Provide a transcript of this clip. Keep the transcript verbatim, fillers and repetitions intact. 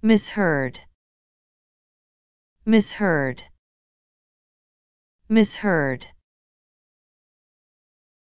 misheard, misheard, misheard.